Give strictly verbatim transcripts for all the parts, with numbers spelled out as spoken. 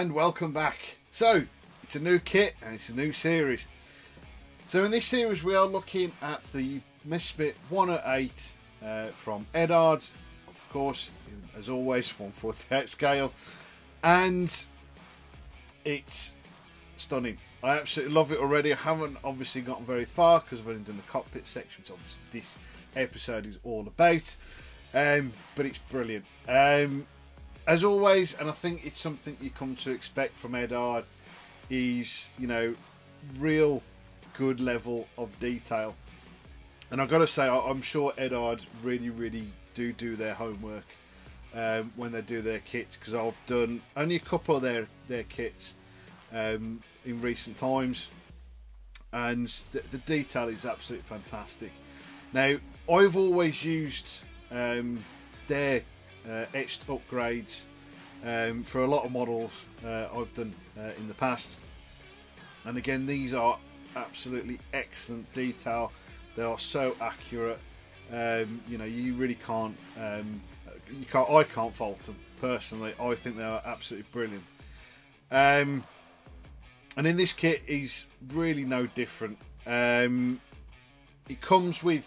and welcome back. So it's a new kit and it's a new series. So in this series we are looking at the Mesh Spit one oh eight uh, from Eduard, of course, as always, one forty-eight scale, and it's stunning. I absolutely love it already. I haven't obviously gotten very far because I've only done the cockpit section, which obviously this episode is all about, um, but it's brilliant. Um, As always, and I think it's something you come to expect from Eduard, is, you know, real good level of detail. And I've got to say, I'm sure Eduard really, really do do their homework um, when they do their kits, because I've done only a couple of their, their kits um, in recent times, and the, the detail is absolutely fantastic. Now, I've always used um, their Uh, etched upgrades um, for a lot of models uh, I've done uh, in the past, and again, these are absolutely excellent detail. They are so accurate. Um, you know, you really can't um, you can't I can't fault them personally. I think they are absolutely brilliant, um, and in this kit is really no different. Um, it comes with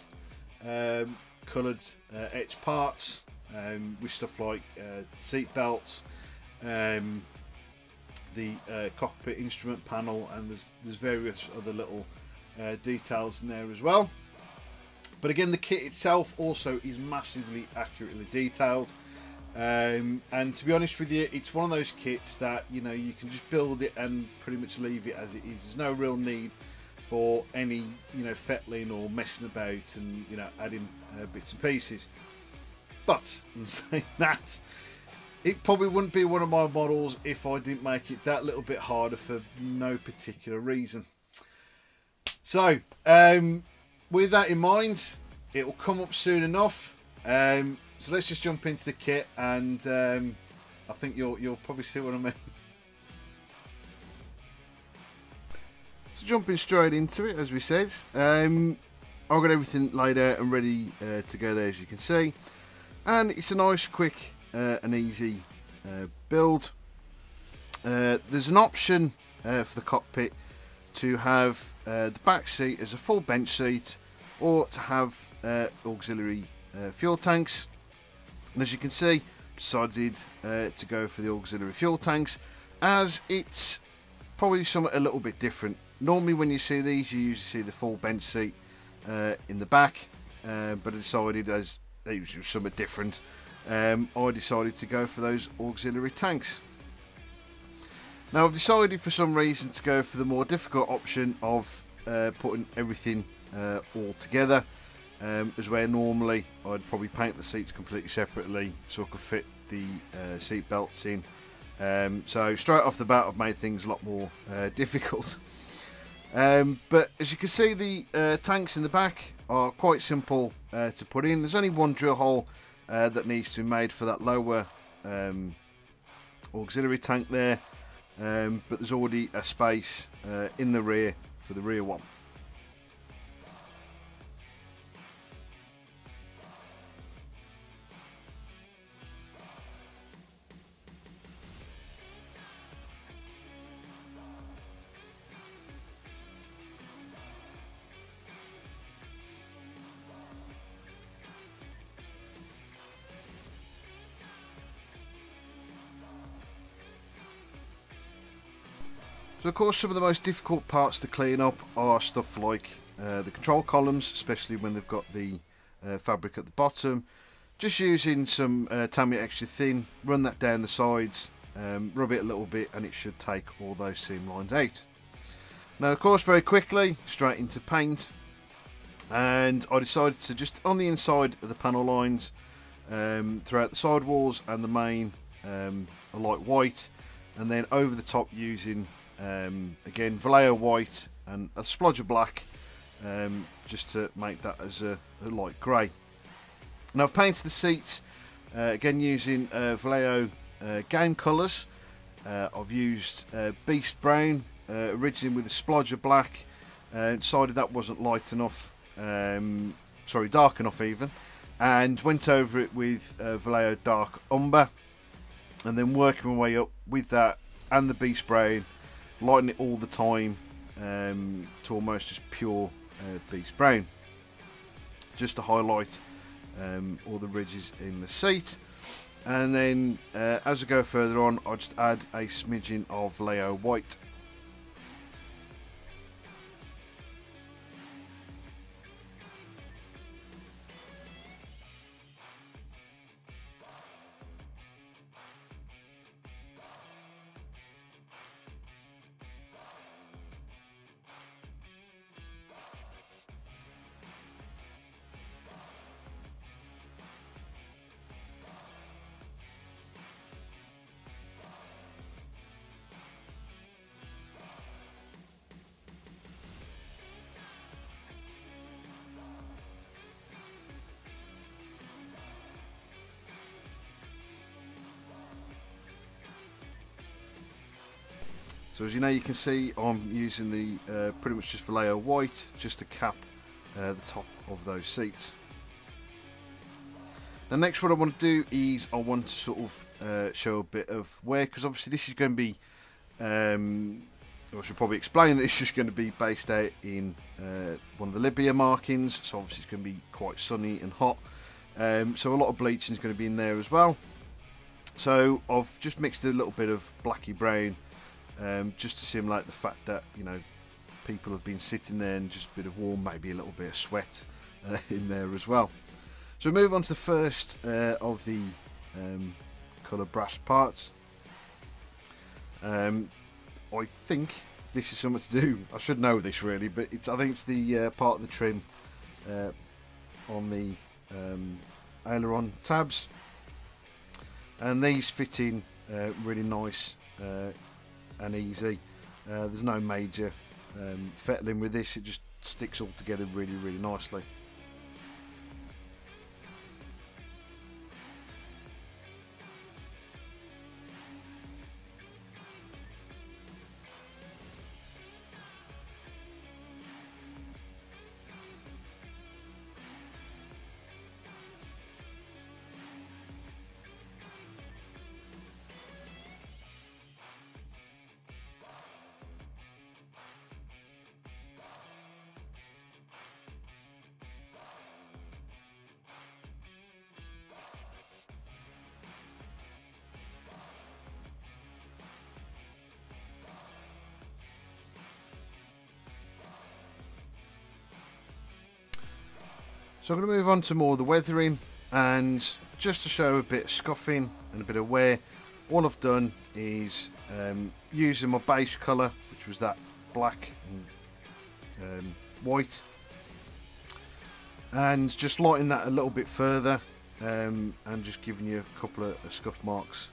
um, coloured uh, etched parts, Um, with stuff like uh, seat belts, um, the uh, cockpit instrument panel, and there's, there's various other little uh, details in there as well. But again, the kit itself also is massively accurately detailed, um, and to be honest with you, it's one of those kits that, you know, you can just build it and pretty much leave it as it is. There's no real need for any, you know, fettling or messing about and, you know, adding uh, bits and pieces. But in saying that, it probably wouldn't be one of my models if I didn't make it that little bit harder for no particular reason. So um, with that in mind, it will come up soon enough. Um, so let's just jump into the kit, and um, I think you'll you'll probably see what I mean. So jumping straight into it, as we said, um, I've got everything laid out and ready uh, to go there, as you can see. And it's a nice, quick uh, and easy uh, build. Uh, there's an option uh, for the cockpit to have uh, the back seat as a full bench seat, or to have uh, auxiliary uh, fuel tanks. And as you can see, I've decided uh, to go for the auxiliary fuel tanks, as it's probably somewhat a little bit different. Normally when you see these, you usually see the full bench seat uh, in the back, uh, but I decided, as they usually somewhat different, um, I decided to go for those auxiliary tanks. Now, I've decided for some reason to go for the more difficult option of uh, putting everything uh, all together, um, as where normally I'd probably paint the seats completely separately so I could fit the uh, seat belts in. Um, so straight off the bat, I've made things a lot more uh, difficult. Um, but as you can see, the uh, tanks in the back are quite simple uh, to put in. There's only one drill hole uh, that needs to be made for that lower um, auxiliary tank there, um, but there's already a space uh, in the rear for the rear one. So of course, some of the most difficult parts to clean up are stuff like uh, the control columns, especially when they've got the uh, fabric at the bottom. Just using some uh, Tamiya Extra Thin, run that down the sides, um, rub it a little bit, and it should take all those seam lines out. Now of course, very quickly, straight into paint, and I decided to just on the inside of the panel lines, um, throughout the side walls and the main, um, a light white, and then over the top using Um, again, Vallejo white and a splodge of black, um, just to make that as a, a light grey. Now I've painted the seats uh, again using uh, Vallejo uh, game colours. Uh, I've used uh, Beast Brown uh, originally with a splodge of black. Uh, decided that wasn't light enough, um, sorry, dark enough even, and went over it with uh, Vallejo dark umber, and then working my way up with that and the Beast Brown, lighten it all the time um, to almost just pure uh, Beast Brown, just to highlight um, all the ridges in the seat. And then uh, as I go further on, I'll just add a smidgen of Leo White. So as you know, you can see I'm using the uh, pretty much just Vallejo White just to cap uh, the top of those seats. Now next, what I want to do is I want to sort of uh, show a bit of wear, because obviously this is going to be, um, I should probably explain that this is going to be based out in uh, one of the Libya markings, so obviously it's going to be quite sunny and hot. Um, so a lot of bleaching is going to be in there as well. So I've just mixed a little bit of blacky brown, Um, just to simulate the fact that, you know, people have been sitting there and just a bit of warm, maybe a little bit of sweat uh, in there as well. So we move on to the first uh, of the um, colour brass parts. Um, I think this is something to do, I should know this really, but it's I think it's the uh, part of the trim uh, on the um, aileron tabs. And these fit in uh, really nice uh, and easy. Uh, there's no major um, fettling with this, it just sticks all together really, really nicely. So I'm going to move on to more of the weathering, and just to show a bit of scuffing and a bit of wear, all I've done is um, using my base colour, which was that black and um, white, and just lighting that a little bit further um, and just giving you a couple of scuff marks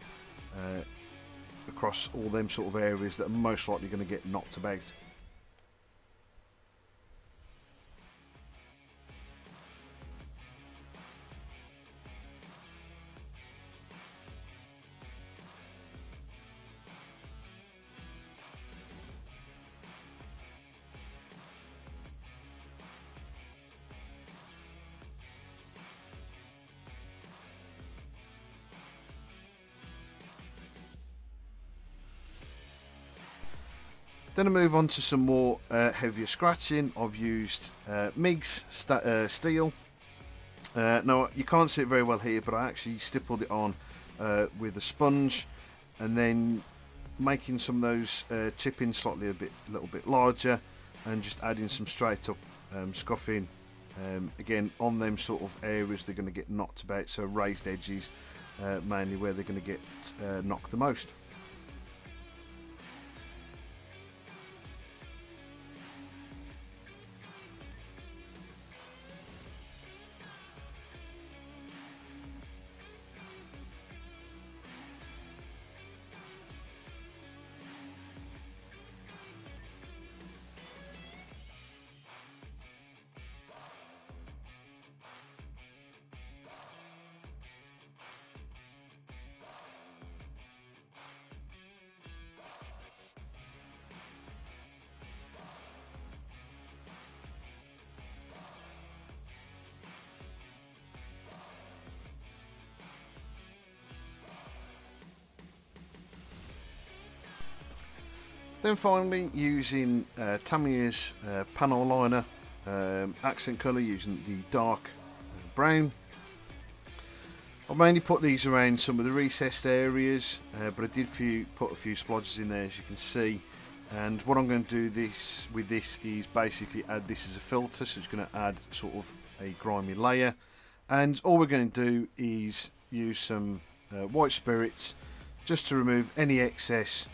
uh, across all them sort of areas that are most likely going to get knocked about. Then I move on to some more uh, heavier scratching. I've used uh, MIGs st uh, steel. Uh, now you can't see it very well here, but I actually stippled it on uh, with a sponge, and then making some of those uh, chipping slightly a bit, a little bit larger, and just adding some straight up um, scuffing um, again on them sort of areas they're going to get knocked about. So raised edges, uh, mainly where they're going to get uh, knocked the most. Then finally, using uh, Tamiya's uh, panel liner um, accent colour, using the dark brown. I mainly put these around some of the recessed areas, uh, but I did few, put a few splodges in there, as you can see. And what I'm going to do this with this is basically add this as a filter, so it's going to add sort of a grimy layer. And all we're going to do is use some uh, white spirits just to remove any excess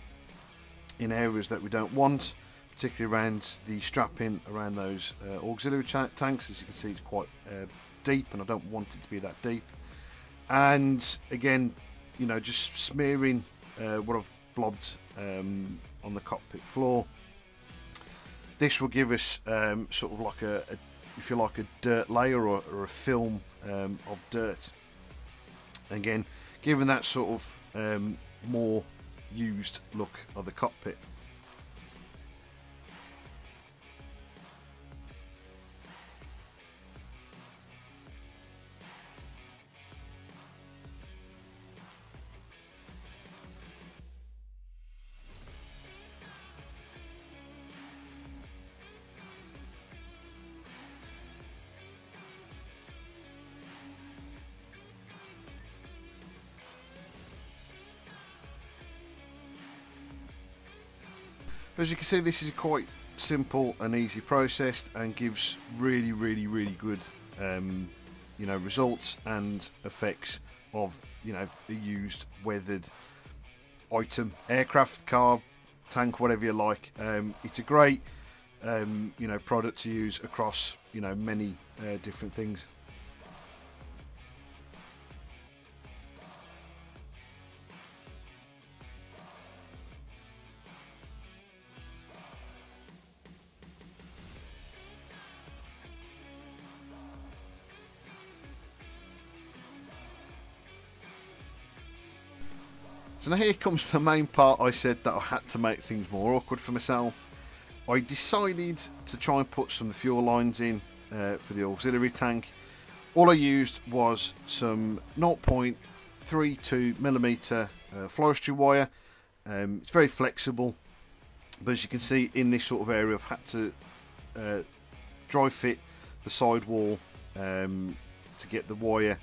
in areas that we don't want, particularly around the strapping, around those uh, auxiliary tanks. As you can see, it's quite uh, deep, and I don't want it to be that deep. And again, you know, just smearing uh, what I've blobbed um, on the cockpit floor. This will give us um, sort of like a, a, if you like, a dirt layer or, or a film um, of dirt. Again, giving that sort of um, more used look of the cockpit. As you can see, this is quite simple and easy processed, and gives really, really, really good, um, you know, results and effects of, you know, a used, weathered item, aircraft, car, tank, whatever you like. Um, it's a great, um, you know, product to use across, you know, many uh, different things. So now here comes the main part. I said that I had to make things more awkward for myself. I decided to try and put some of the fuel lines in uh, for the auxiliary tank. All I used was some zero point three two millimeter uh, floristry wire. Um, it's very flexible, but as you can see in this sort of area, I've had to uh, dry fit the side wall um, to get the wire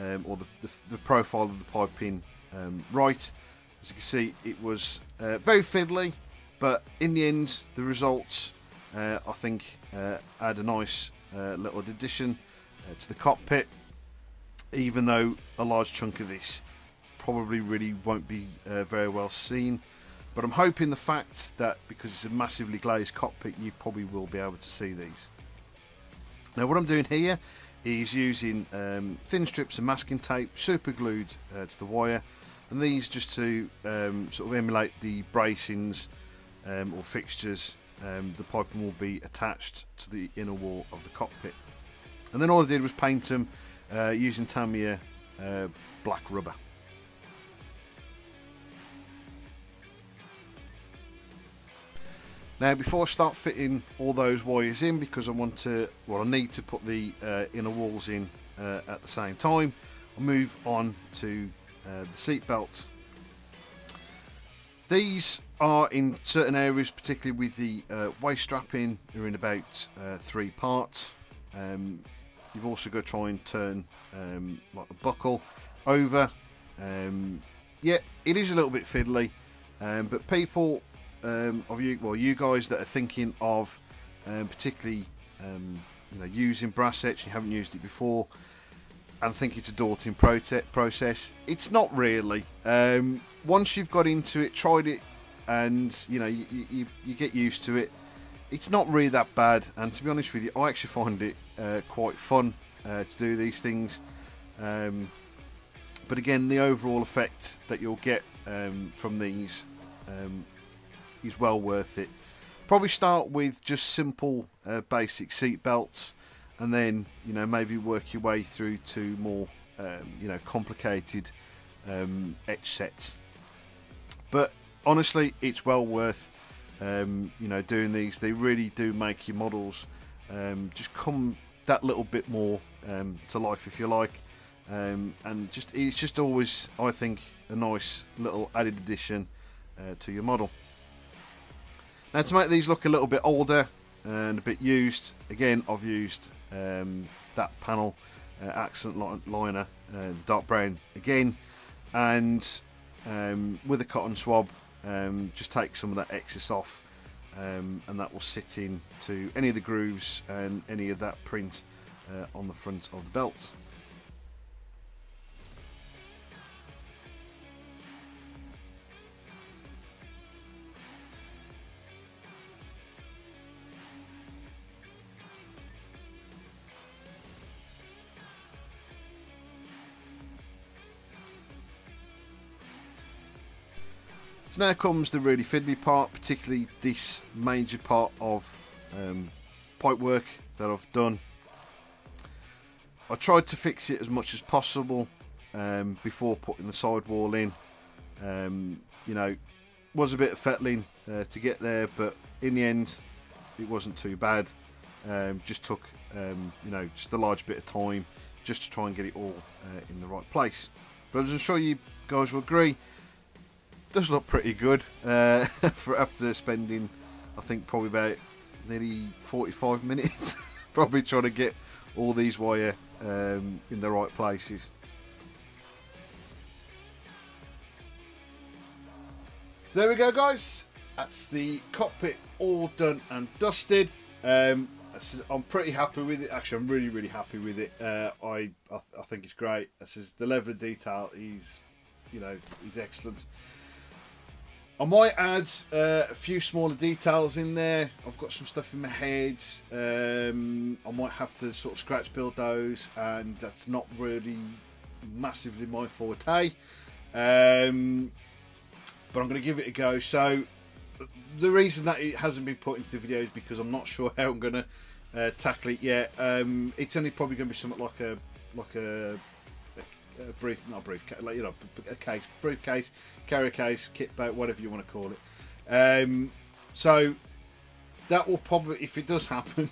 um, or the, the, the profile of the pipe in. Um, right, as you can see, it was uh, very fiddly, but in the end, the results uh, I think uh, add a nice uh, little addition uh, to the cockpit, even though a large chunk of this probably really won't be uh, very well seen. But I'm hoping the fact that because it's a massively glazed cockpit, you probably will be able to see these. Now what I'm doing here is using um, thin strips of masking tape super glued uh, to the wire, and these just to um, sort of emulate the bracings um, or fixtures. Um, the piping will be attached to the inner wall of the cockpit. And then all I did was paint them uh, using Tamiya uh, black rubber. Now before I start fitting all those wires in, because I want to, well I need to put the uh, inner walls in uh, at the same time, I'll move on to uh, the seat belt. These are in certain areas, particularly with the uh, waist strapping, they're in about uh, three parts. Um, you've also got to try and turn um, like the buckle over. Um, yeah, it is a little bit fiddly, um, but people Um, of you, well, you guys that are thinking of um, particularly um, you know, using brass etch, you haven't used it before, and think it's a daunting process. It's not really. Um, once you've got into it, tried it, and you know you, you, you get used to it. It's not really that bad. And to be honest with you, I actually find it uh, quite fun uh, to do these things. Um, but again, the overall effect that you'll get um, from these. Um, is well worth it. Probably start with just simple uh, basic seat belts, and then you know maybe work your way through to more um, you know complicated um, etch sets. But honestly, it's well worth um, you know doing these. They really do make your models um, just come that little bit more um, to life, if you like, um, and just it's just always, I think, a nice little added addition uh, to your model. Now to make these look a little bit older and a bit used, again I've used um, that panel uh, accent liner, uh, dark brown again, and um, with a cotton swab, um, just take some of that excess off, um, and that will sit in to any of the grooves and any of that print uh, on the front of the belt. So now comes the really fiddly part, particularly this major part of um, pipe work that I've done. I tried to fix it as much as possible um, before putting the sidewall in. Um, you know, was a bit of fettling uh, to get there, but in the end, it wasn't too bad. Um, just took, um, you know, just a large bit of time just to try and get it all uh, in the right place. But as I'm sure you guys will agree, does look pretty good uh, for after spending, I think, probably about nearly forty-five minutes probably trying to get all these wire um, in the right places. So there we go, guys, that's the cockpit all done and dusted. um, I'm pretty happy with it. Actually, I'm really really happy with it. uh, I, I, I think it's great. This is the level of detail is, you know, is excellent. I might add uh, a few smaller details in there. I've got some stuff in my head. Um, I might have to sort of scratch build those, and that's not really massively my forte. Um, but I'm going to give it a go. So the reason that it hasn't been put into the video is because I'm not sure how I'm going to uh, tackle it yet. Um, it's only probably going to be something like a like a. A brief, not a brief, like, you know, a case, briefcase, carrier case, kit bag, whatever you want to call it. Um, so that will probably, if it does happen,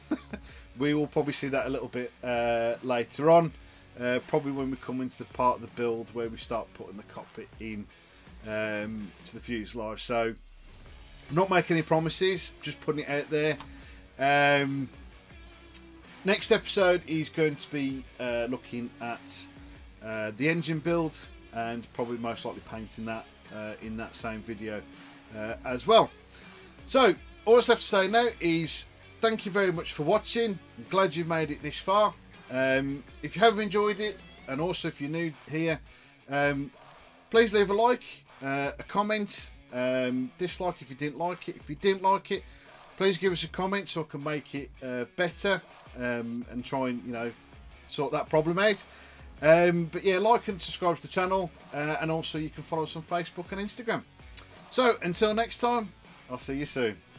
we will probably see that a little bit uh, later on. Uh, probably when we come into the part of the build where we start putting the cockpit in um, to the fuselage. So I'm not making any promises, just putting it out there. Um, next episode is going to be uh, looking at Uh, the engine build, and probably most likely painting that uh, in that same video uh, as well. So all that's left to say now is thank you very much for watching. I'm glad you've made it this far. Um, if you have enjoyed it, and also if you're new here, um, please leave a like, uh, a comment, um, dislike if you didn't like it. If you didn't like it, please give us a comment so I can make it uh, better um, and try and, you know, sort that problem out. Um, but yeah, like and subscribe to the channel, uh, and also you can follow us on Facebook and Instagram. So until next time, I'll see you soon.